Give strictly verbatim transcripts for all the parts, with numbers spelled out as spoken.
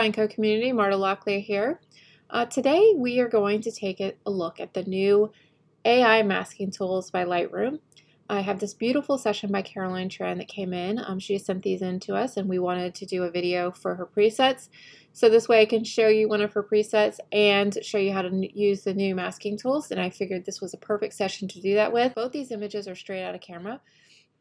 REFINED Co community, Marta Locklear here. Uh, today we are going to take a look at the new A I masking tools by Lightroom. I have this beautiful session by Caroline Tran that came in. Um, she sent these in to us and we wanted to do a video for her presets. So this way I can show you one of her presets and show you how to use the new masking tools, and I figured this was a perfect session to do that with. Both these images are straight out of camera.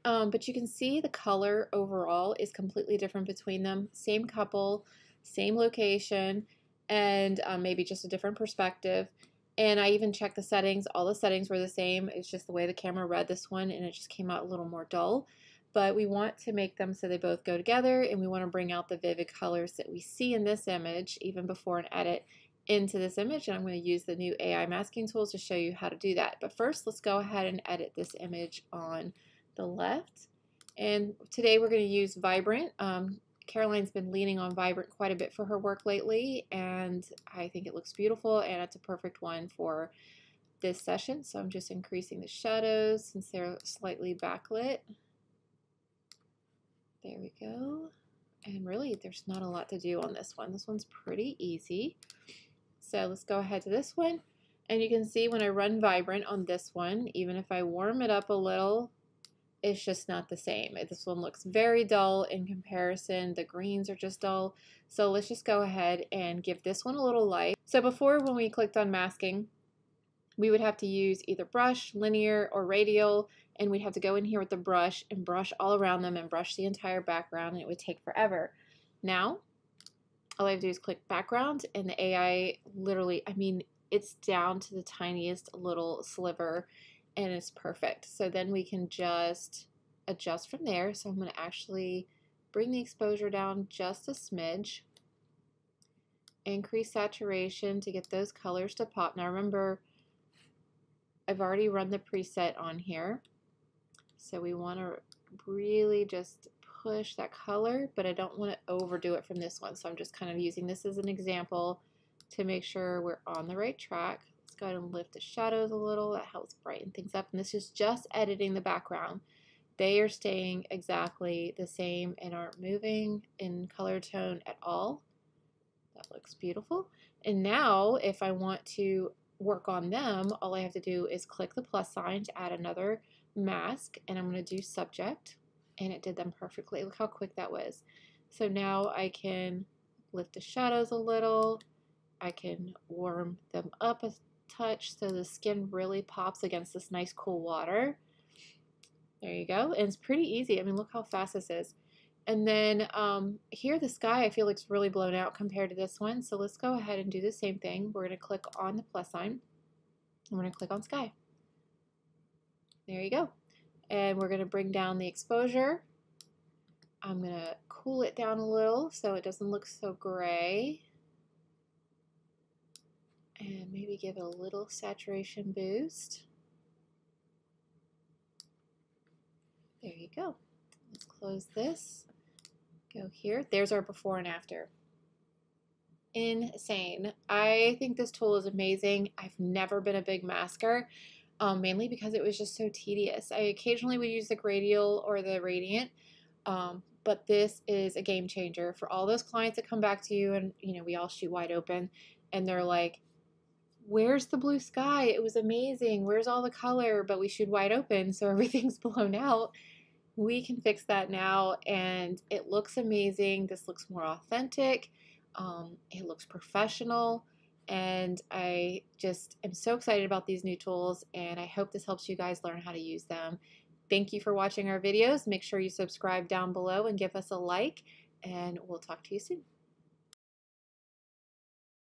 Um, but you can see the color overall is completely different between them. Same couple, same location, and um, maybe just a different perspective. And I even checked the settings. All the settings were the same. It's just the way the camera read this one, and it just came out a little more dull. But we want to make them so they both go together, and we want to bring out the vivid colors that we see in this image, even before an edit, into this image. And I'm going to use the new A I masking tools to show you how to do that. But first, let's go ahead and edit this image on the left, and today we're going to use Vibrant. Um, Caroline's been leaning on Vibrant quite a bit for her work lately, and I think it looks beautiful, and it's a perfect one for this session. So I'm just increasing the shadows since they're slightly backlit. There we go. And really there's not a lot to do on this one. This one's pretty easy. So let's go ahead to this one, and you can see when I run Vibrant on this one, even if I warm it up a little, it's just not the same. This one looks very dull in comparison. The greens are just dull. So let's just go ahead and give this one a little life. So before, when we clicked on masking, we would have to use either brush, linear, or radial, and we'd have to go in here with the brush and brush all around them and brush the entire background, and it would take forever. Now, all I have to do is click background, and the A I literally, I mean, it's down to the tiniest little sliver, and it's perfect. So then we can just adjust from there. So I'm going to actually bring the exposure down just a smidge, increase saturation to get those colors to pop. Now remember, I've already run the preset on here, so we want to really just push that color, but I don't want to overdo it from this one. So I'm just kind of using this as an example to make sure we're on the right track. Go ahead and lift the shadows a little. That helps brighten things up. And this is just editing the background. They are staying exactly the same and aren't moving in color tone at all. That looks beautiful. And now if I want to work on them, all I have to do is click the plus sign to add another mask, and I'm going to do subject, and it did them perfectly. Look how quick that was. So now I can lift the shadows a little. I can warm them up a touch so the skin really pops against this nice cool water. There you go. And it's pretty easy. I mean, look how fast this is. And then um, here the sky I feel looks really blown out compared to this one. So let's go ahead and do the same thing. We're going to click on the plus sign. I'm going to click on sky. There you go. And we're going to bring down the exposure. I'm going to cool it down a little so it doesn't look so gray. And maybe give it a little saturation boost. There you go. Let's close this. Go here. There's our before and after. Insane. I think this tool is amazing. I've never been a big masker, um, mainly because it was just so tedious. I occasionally would use the Gradial or the Radiant, um, but this is a game changer for all those clients that come back to you and, you know, we all shoot wide open and they're like, where's the blue sky? It was amazing. Where's all the color? But we shoot wide open, so everything's blown out. We can fix that now, and it looks amazing. This looks more authentic. Um, it looks professional, and I just am so excited about these new tools, and I hope this helps you guys learn how to use them. Thank you for watching our videos. Make sure you subscribe down below and give us a like, and we'll talk to you soon.